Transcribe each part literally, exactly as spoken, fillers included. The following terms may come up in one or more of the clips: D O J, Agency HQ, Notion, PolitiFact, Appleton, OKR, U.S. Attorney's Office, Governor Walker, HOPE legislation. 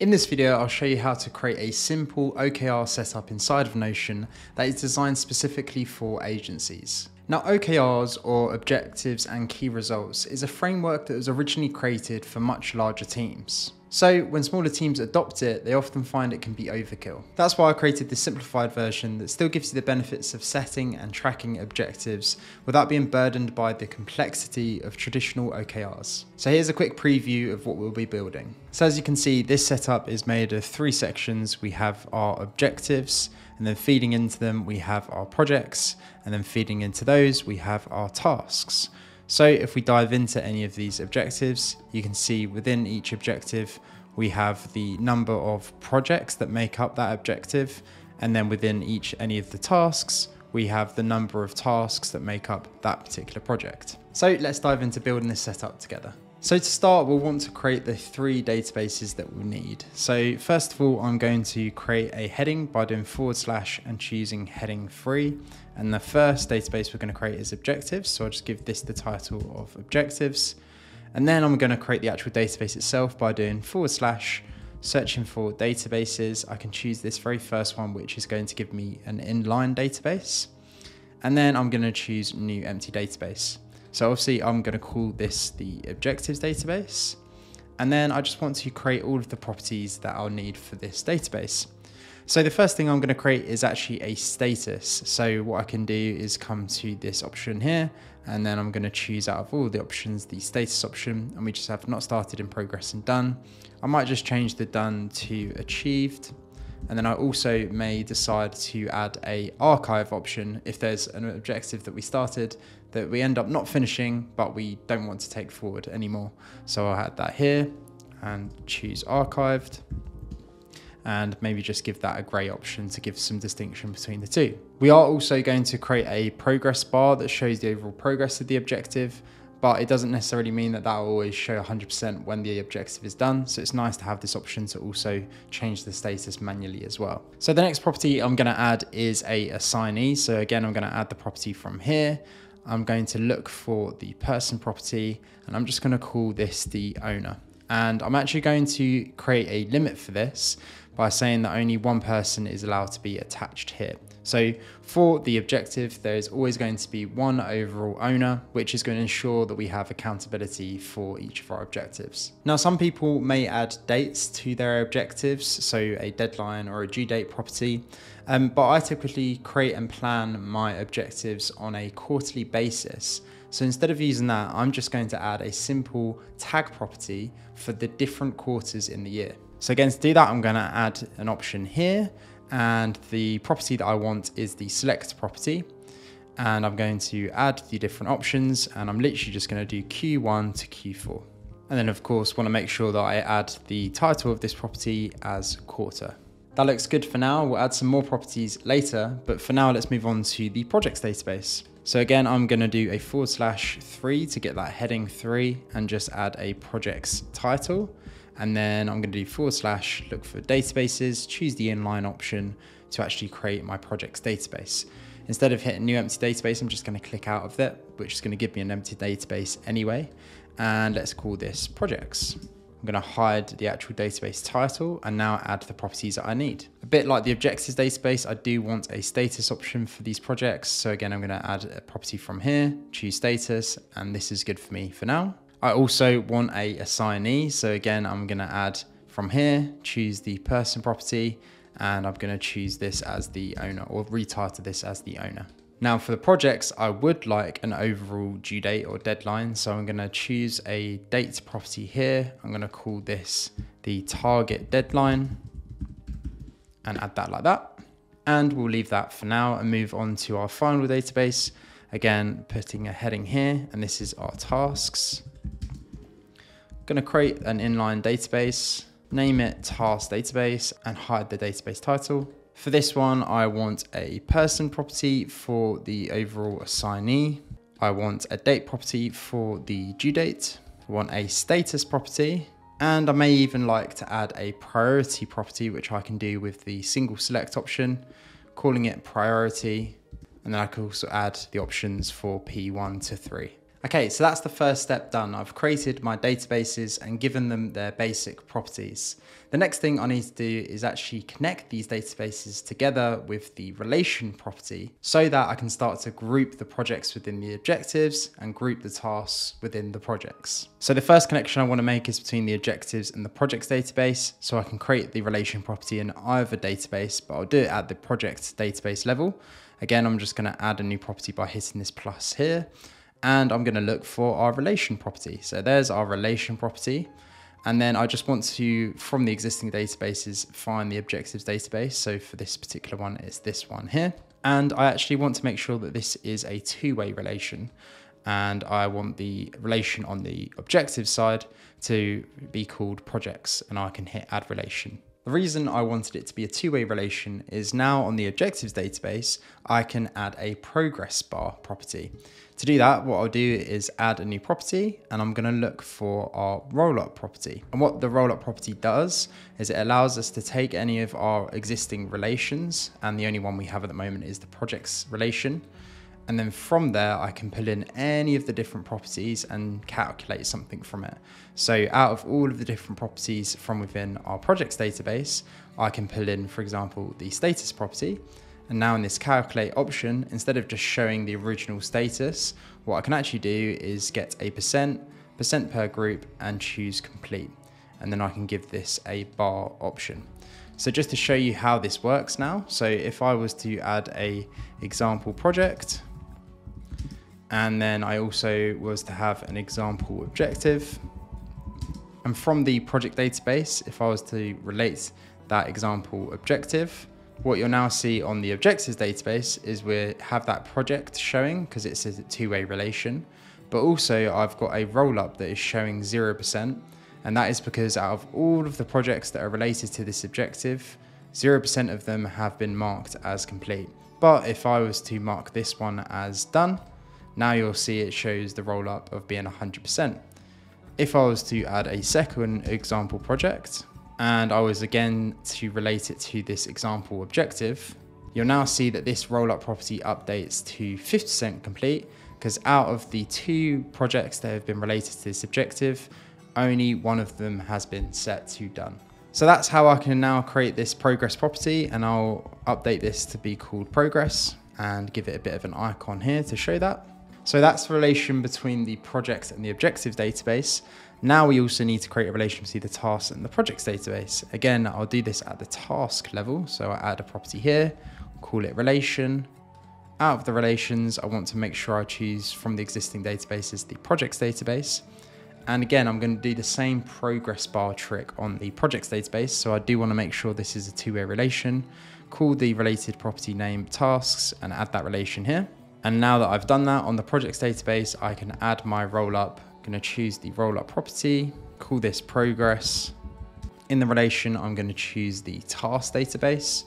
In this video, I'll show you how to create a simple O K R setup inside of Notion that is designed specifically for agencies. Now, O K Rs, or Objectives and Key Results, is a framework that was originally created for much larger teams. So when smaller teams adopt it, they often find it can be overkill. That's why I created this simplified version that still gives you the benefits of setting and tracking objectives without being burdened by the complexity of traditional O K Rs. So here's a quick preview of what we'll be building. So as you can see, this setup is made of three sections. We have our objectives, and then feeding into them, we have our projects, and then feeding into those, we have our tasks. So if we dive into any of these objectives, you can see within each objective, we have the number of projects that make up that objective. And then within each any of the tasks, we have the number of tasks that make up that particular project. So let's dive into building this setup together. So to start, we'll want to create the three databases that we'll need. So first of all, I'm going to create a heading by doing forward slash and choosing heading three. And the first database we're going to create is objectives. So I'll just give this the title of objectives. And then I'm going to create the actual database itself by doing forward slash, searching for databases. I can choose this very first one, which is going to give me an inline database. And then I'm going to choose new empty database. So obviously I'm going to call this the objectives database. And then I just want to create all of the properties that I'll need for this database. So the first thing I'm going to create is actually a status. So what I can do is come to this option here, and then I'm going to choose out of all the options, the status option, and we just have not started, in progress, and done. I might just change the done to achieved. And then I also may decide to add a archive option if there's an objective that we started that we end up not finishing, but we don't want to take forward anymore. So I'll add that here and choose archived, and maybe just give that a gray option to give some distinction between the two. We are also going to create a progress bar that shows the overall progress of the objective, but it doesn't necessarily mean that that will always show one hundred percent when the objective is done. So it's nice to have this option to also change the status manually as well. So the next property I'm gonna add is a assignee. So again, I'm gonna add the property from here. I'm going to look for the person property, and I'm just gonna call this the owner. And I'm actually going to create a limit for this by saying that only one person is allowed to be attached here. So for the objective, there's always going to be one overall owner, which is going to ensure that we have accountability for each of our objectives. Now, some people may add dates to their objectives, so a deadline or a due date property, um, but I typically create and plan my objectives on a quarterly basis. So instead of using that, I'm just going to add a simple tag property for the different quarters in the year. So again, to do that, I'm going to add an option here, and the property that I want is the select property. And I'm going to add the different options, and I'm literally just going to do Q one to Q four. And then of course, want to make sure that I add the title of this property as quarter. That looks good for now. We'll add some more properties later, but for now, let's move on to the projects database. So again, I'm going to do a forward slash three to get that heading three and just add a projects title. And then I'm going to do forward slash, look for databases, choose the inline option to actually create my projects database. Instead of hitting new empty database, I'm just going to click out of that, which is going to give me an empty database anyway. And let's call this projects. I'm going to hide the actual database title and now add the properties that I need. A bit like the objectives database, I do want a status option for these projects. So again, I'm going to add a property from here, choose status, and this is good for me for now. I also want a assignee. So again, I'm going to add from here, choose the person property, and I'm going to choose this as the owner, or retitle this as the owner. Now for the projects, I would like an overall due date or deadline. So I'm going to choose a date property here. I'm going to call this the target deadline and add that like that. And we'll leave that for now and move on to our final database. Again, putting a heading here, and this is our tasks. I'm going to create an inline database, name it task database, and hide the database title. For this one, I want a person property for the overall assignee. I want a date property for the due date. I want a status property, and I may even like to add a priority property, which I can do with the single select option, calling it priority. And then I could also add the options for P one to three. Okay, so that's the first step done. I've created my databases and given them their basic properties. The next thing I need to do is actually connect these databases together with the relation property so that I can start to group the projects within the objectives and group the tasks within the projects. So the first connection I want to make is between the objectives and the projects database. So I can create the relation property in either database, but I'll do it at the project database level. Again, I'm just going to add a new property by hitting this plus here. And I'm going to look for our relation property. So there's our relation property. And then I just want to, from the existing databases, find the objectives database. So for this particular one, it's this one here. And I actually want to make sure that this is a two-way relation. And I want the relation on the objective side to be called projects. And I can hit add relation. The reason I wanted it to be a two-way relation is now on the objectives database, I can add a progress bar property. To do that, what I'll do is add a new property and I'm gonna look for our rollup property. And what the rollup property does is it allows us to take any of our existing relations, and the only one we have at the moment is the projects relation. And then from there, I can pull in any of the different properties and calculate something from it. So out of all of the different properties from within our projects database, I can pull in, for example, the status property. And now in this calculate option, instead of just showing the original status, what I can actually do is get a percent, percent per group and choose complete. And then I can give this a bar option. So just to show you how this works now. So if I was to add a example project, and then I also was to have an example objective. And from the project database, if I was to relate that example objective, what you'll now see on the objectives database is we have that project showing because it's a two-way relation, but also I've got a roll-up that is showing zero percent. And that is because out of all of the projects that are related to this objective, zero percent of them have been marked as complete. But if I was to mark this one as done, now you'll see it shows the roll up of being one hundred percent. If I was to add a second example project and I was again to relate it to this example objective, you'll now see that this roll up property updates to fifty percent complete because out of the two projects that have been related to this objective, only one of them has been set to done. So that's how I can now create this progress property, and I'll update this to be called progress and give it a bit of an icon here to show that. So that's the relation between the projects and the objectives database. Now we also need to create a relation between the tasks and the projects database. Again, I'll do this at the task level. So I add a property here, call it relation. Out of the relations, I want to make sure I choose from the existing databases, the projects database. And again, I'm going to do the same progress bar trick on the projects database. So I do want to make sure this is a two-way relation, call the related property name tasks and add that relation here. And now that I've done that on the projects database, I can add my roll up. I'm going to choose the roll up property, call this progress. In the relation, I'm going to choose the task database,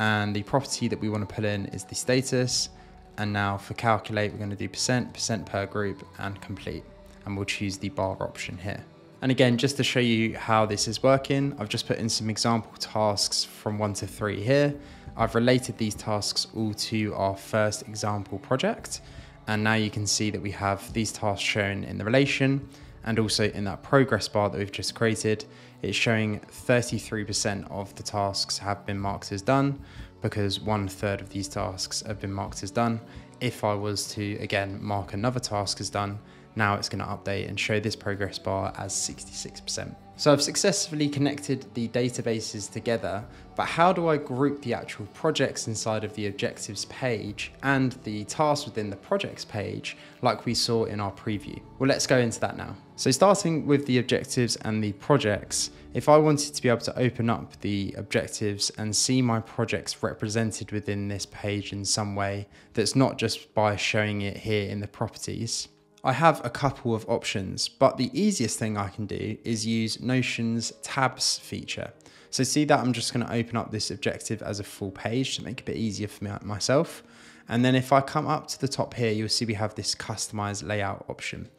and the property that we want to pull in is the status. And now for calculate, we're going to do percent, percent per group and complete. And we'll choose the bar option here. And again, just to show you how this is working, I've just put in some example tasks from one to three here. I've related these tasks all to our first example project. And now you can see that we have these tasks shown in the relation and also in that progress bar that we've just created. It's showing thirty-three percent of the tasks have been marked as done because one third of these tasks have been marked as done. If I was to, again, mark another task as done, now it's going to update and show this progress bar as sixty-six percent. So I've successfully connected the databases together, but how do I group the actual projects inside of the objectives page and the tasks within the projects page like we saw in our preview? Well, let's go into that now. So starting with the objectives and the projects, if I wanted to be able to open up the objectives and see my projects represented within this page in some way, that's not just by showing it here in the properties, I have a couple of options, but the easiest thing I can do is use Notion's tabs feature. So see that I'm just going to open up this objective as a full page to make it a bit easier for me myself. And then if I come up to the top here, you'll see we have this customize layout option.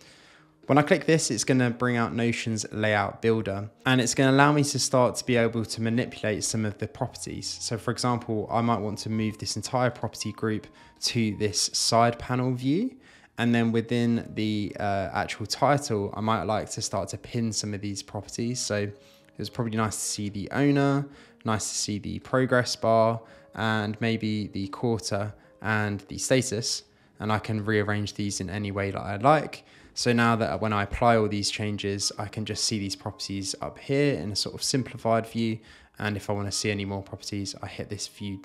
When I click this, it's going to bring out Notion's layout builder, and it's going to allow me to start to be able to manipulate some of the properties. So for example, I might want to move this entire property group to this side panel view. And then within the uh, actual title, I might like to start to pin some of these properties. So it's probably nice to see the owner, nice to see the progress bar, and maybe the quarter and the status. And I can rearrange these in any way that I like. So now that when I apply all these changes, I can just see these properties up here in a sort of simplified view. And if I want to see any more properties, I hit this view,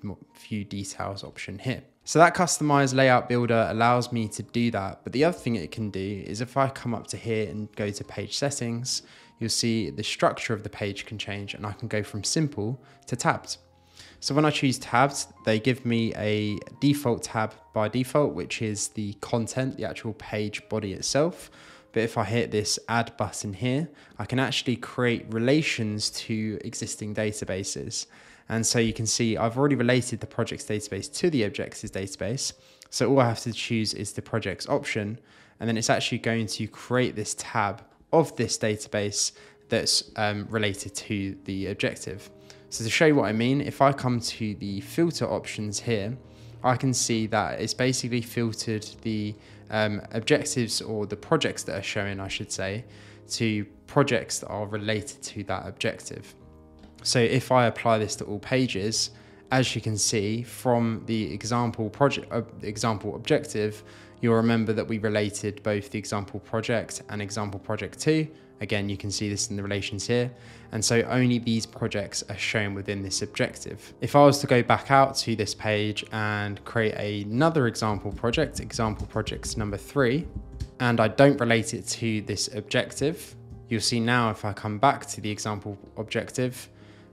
view details option here. So that customized layout builder allows me to do that. But the other thing it can do is if I come up to here and go to page settings, you'll see the structure of the page can change and I can go from simple to tabbed. So when I choose tabbed, they give me a default tab by default, which is the content, the actual page body itself. But if I hit this add button here, I can actually create relations to existing databases. And so you can see I've already related the projects database to the objects database. So all I have to choose is the projects option. And then it's actually going to create this tab of this database that's um, related to the objective. So to show you what I mean, if I come to the filter options here, I can see that it's basically filtered the um, objectives or the projects that are showing, I should say, to projects that are related to that objective. So if I apply this to all pages, as you can see from the example project, uh, example objective, you'll remember that we related both the example project and example project two. Again, you can see this in the relations here. And so only these projects are shown within this objective. If I was to go back out to this page and create another example project, example project number three, and I don't relate it to this objective, you'll see now if I come back to the example objective,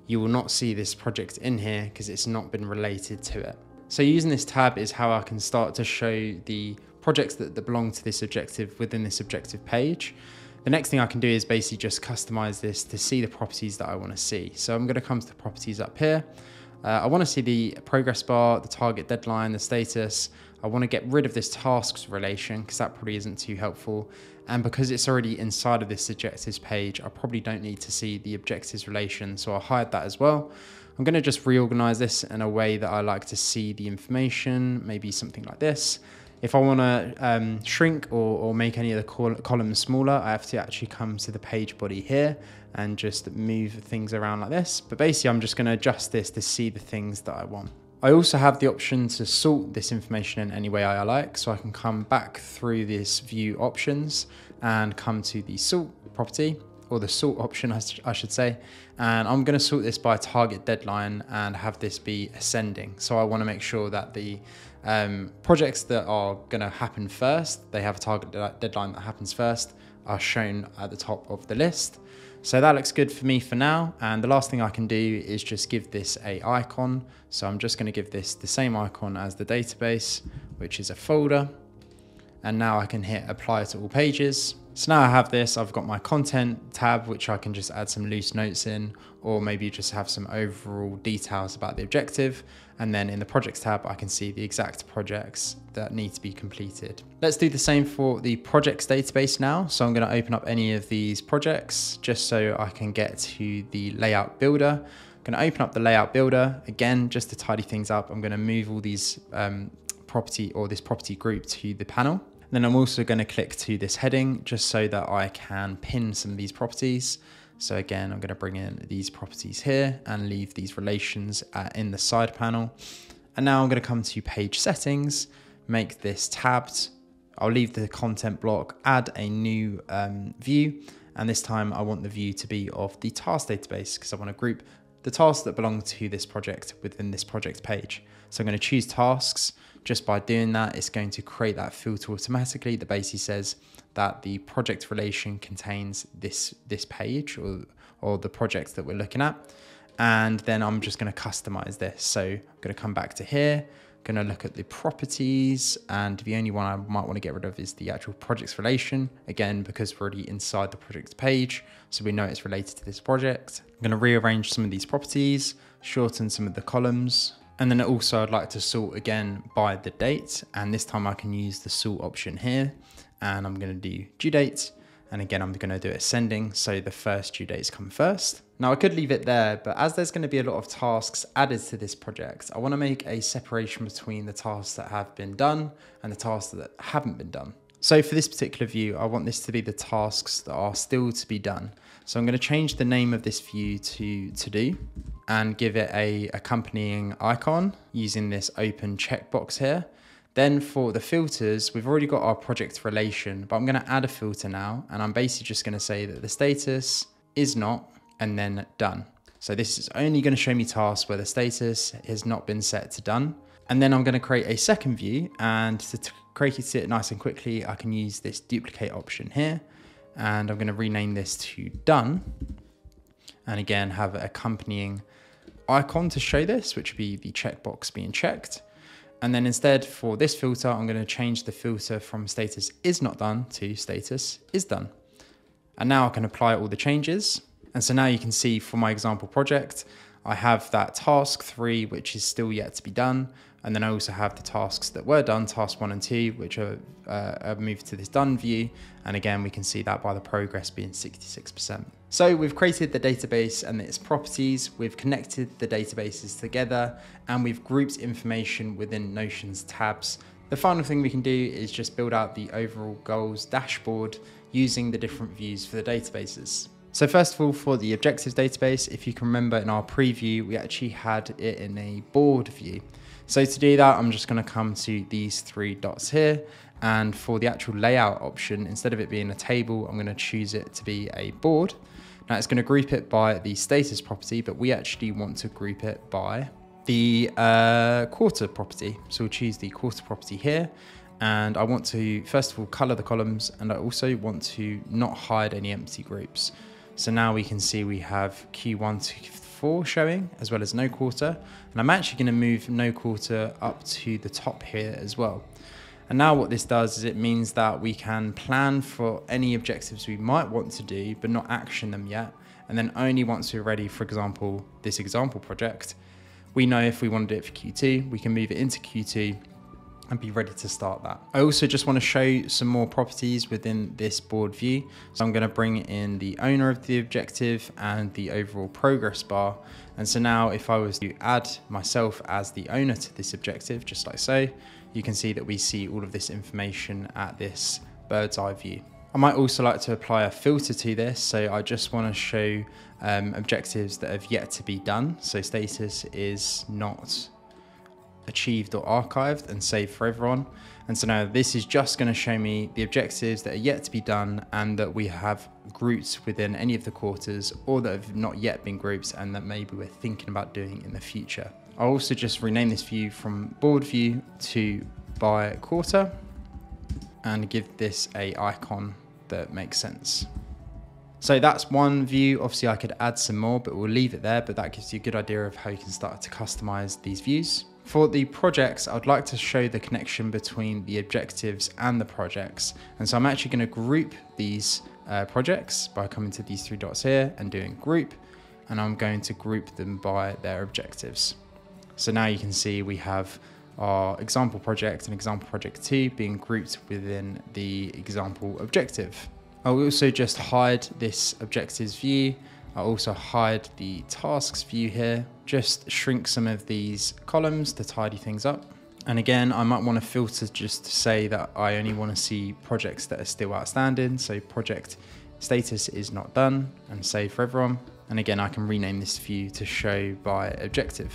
you will not see this project in here because it's not been related to it. So using this tab is how I can start to show the projects that, that belong to this objective within this objective page. The next thing I can do is basically just customize this to see the properties that I want to see. So I'm going to come to the properties up here. Uh, I want to see the progress bar, the target deadline, the status. I want to get rid of this tasks relation because that probably isn't too helpful. And because it's already inside of this objectives page, I probably don't need to see the objectives relation. So I'll hide that as well. I'm going to just reorganize this in a way that I like to see the information, maybe something like this. If I want to um, shrink or, or make any of the col columns smaller, I have to actually come to the page body here and just move things around like this. But basically, I'm just going to adjust this to see the things that I want. I also have the option to sort this information in any way I like. So I can come back through this view options and come to the sort property, or the sort option, I, sh I should say. And I'm going to sort this by target deadline and have this be ascending. So I want to make sure that the Um, projects that are going to happen first, they have a target deadline that happens first, are shown at the top of the list. So that looks good for me for now. And the last thing I can do is just give this a icon. So I'm just going to give this the same icon as the database, which is a folder. And now I can hit apply to all pages. So now I have this, I've got my content tab, which I can just add some loose notes in, or maybe just have some overall details about the objective. And then in the projects tab, I can see the exact projects that need to be completed. Let's do the same for the projects database now. So I'm going to open up any of these projects just so I can get to the layout builder. I'm going to open up the layout builder again, just to tidy things up. I'm going to move all these um, property or this property group to the panel. Then I'm also going to click to this heading just so that I can pin some of these properties. So again, I'm going to bring in these properties here and leave these relations in the side panel. And now I'm going to come to page settings, make this tabbed. I'll leave the content block, add a new um, view. And this time I want the view to be of the task database because I want to group the tasks that belong to this project within this project page. So I'm going to choose tasks. Just by doing that, it's going to create that filter automatically that basically says that the project relation contains this, this page or, or the projects that we're looking at. And then I'm just going to customize this. So I'm going to come back to here, going to look at the properties, and the only one I might want to get rid of is the actual projects relation. Again, because we're already inside the project page, so we know it's related to this project. I'm going to rearrange some of these properties, shorten some of the columns. And then also I'd like to sort again by the date, and this time I can use the sort option here, and I'm going to do due date. And again, I'm going to do ascending, so the first due dates come first. Now I could leave it there, but as there's going to be a lot of tasks added to this project, I want to make a separation between the tasks that have been done and the tasks that haven't been done. So for this particular view, I want this to be the tasks that are still to be done. So I'm going to change the name of this view to to do and give it a accompanying icon using this open checkbox here. Then for the filters, we've already got our project relation, but I'm going to add a filter now, and I'm basically just going to say that the status is not, and then done. So this is only going to show me tasks where the status has not been set to done. And then I'm going to create a second view, and to create it nice and quickly, I can use this duplicate option here, and I'm going to rename this to done. And again, have an accompanying icon to show this, which would be the checkbox being checked. And then instead for this filter, I'm going to change the filter from status is not done to status is done. And now I can apply all the changes. And so now you can see for my example project, I have that task three, which is still yet to be done. And then I also have the tasks that were done, task one and two, which are, uh, are moved to this done view. And again, we can see that by the progress being sixty-six percent. So we've created the database and its properties, we've connected the databases together, and we've grouped information within Notion's tabs. The final thing we can do is just build out the overall goals dashboard using the different views for the databases. So first of all, for the objectives database, if you can remember in our preview, we actually had it in a board view. So to do that, I'm just going to come to these three dots here. And for the actual layout option, instead of it being a table, I'm going to choose it to be a board. Now it's going to group it by the status property, but we actually want to group it by the uh, quarter property. So we'll choose the quarter property here. And I want to, first of all, color the columns. And I also want to not hide any empty groups. So now we can see we have Q one to four showing, as well as no quarter. And I'm actually going to move no quarter up to the top here as well. And now what this does is it means that we can plan for any objectives we might want to do, but not action them yet. And then only once we're ready, for example, this example project, we know if we want to do it for Q two, we can move it into Q two and be ready to start that. I also just want to show some more properties within this board view. So I'm going to bring in the owner of the objective and the overall progress bar. And so now if I was to add myself as the owner to this objective, just like so, you can see that we see all of this information at this bird's eye view. I might also like to apply a filter to this. So I just want to show um, objectives that have yet to be done. So status is not achieved or archived, and save for everyone. And so now this is just going to show me the objectives that are yet to be done and that we have grouped within any of the quarters, or that have not yet been grouped and that maybe we're thinking about doing in the future. I'll also just rename this view from board view to by quarter and give this a icon that makes sense. So that's one view. Obviously I could add some more, but we'll leave it there. But that gives you a good idea of how you can start to customize these views. For the projects, I'd like to show the connection between the objectives and the projects. And so I'm actually going to group these uh, projects by coming to these three dots here and doing group, and I'm going to group them by their objectives. So now you can see we have our example project and example project two being grouped within the example objective. I'll also just hide this objectives view. I'll also hide the tasks view here, just shrink some of these columns to tidy things up. And again, I might want to filter just to say that I only want to see projects that are still outstanding. So project status is not done, and save for everyone. And again, I can rename this view to show by objective.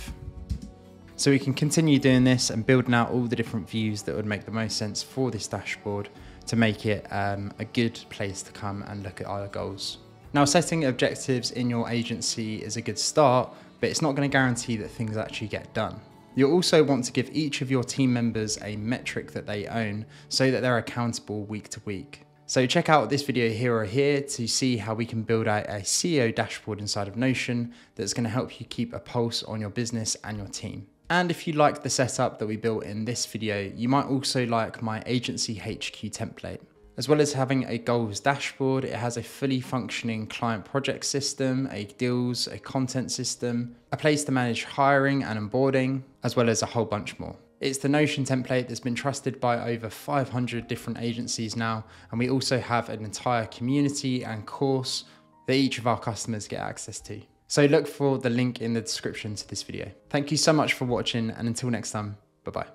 So we can continue doing this and building out all the different views that would make the most sense for this dashboard to make it um, a good place to come and look at our goals. Now, setting objectives in your agency is a good start, but it's not going to guarantee that things actually get done. You'll also want to give each of your team members a metric that they own so that they're accountable week to week. So check out this video here or here to see how we can build out a C E O dashboard inside of Notion that's going to help you keep a pulse on your business and your team. And if you liked the setup that we built in this video, you might also like my Agency H Q template. As well as having a goals dashboard, it has a fully functioning client project system, a deals, a content system, a place to manage hiring and onboarding, as well as a whole bunch more. It's the Notion template that's been trusted by over five hundred different agencies now, and we also have an entire community and course that each of our customers get access to. So look for the link in the description to this video. Thank you so much for watching, and until next time, bye-bye.